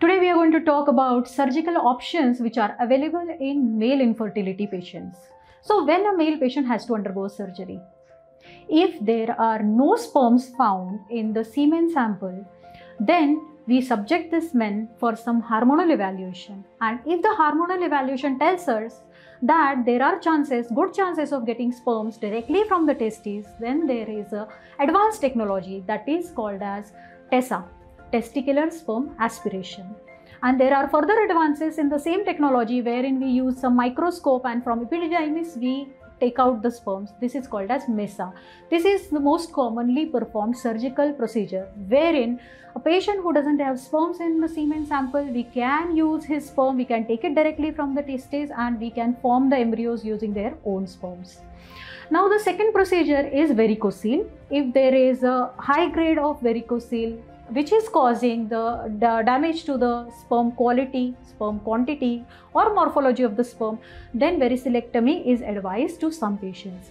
Today we are going to talk about surgical options which are available in male infertility patients. So when a male patient has to undergo surgery, if there are no sperms found in the semen sample, then we subject this man for some hormonal evaluation, and if the hormonal evaluation tells us that there are good chances of getting sperms directly from the testes, then there is an advanced technology that is called as TESA, testicular sperm aspiration. And there are further advances in the same technology wherein we use some microscope and from epididymis we take out the sperms. This is called as MESA. This is the most commonly performed surgical procedure wherein a patient who doesn't have sperms in the semen sample, we can use his sperm, we can take it directly from the testes and we can form the embryos using their own sperms. Now the second procedure is varicocele. If there is a high grade of varicocele which is causing the damage to the sperm quality, sperm quantity or morphology of the sperm, then varicocelectomy is advised to some patients.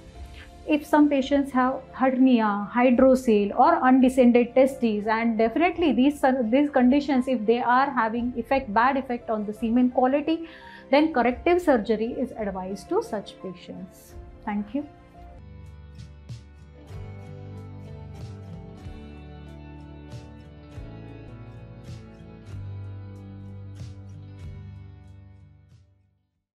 If some patients have hernia, hydrocele or undescended testes, and definitely these conditions, if they are having bad effect on the semen quality, then corrective surgery is advised to such patients. Thank you.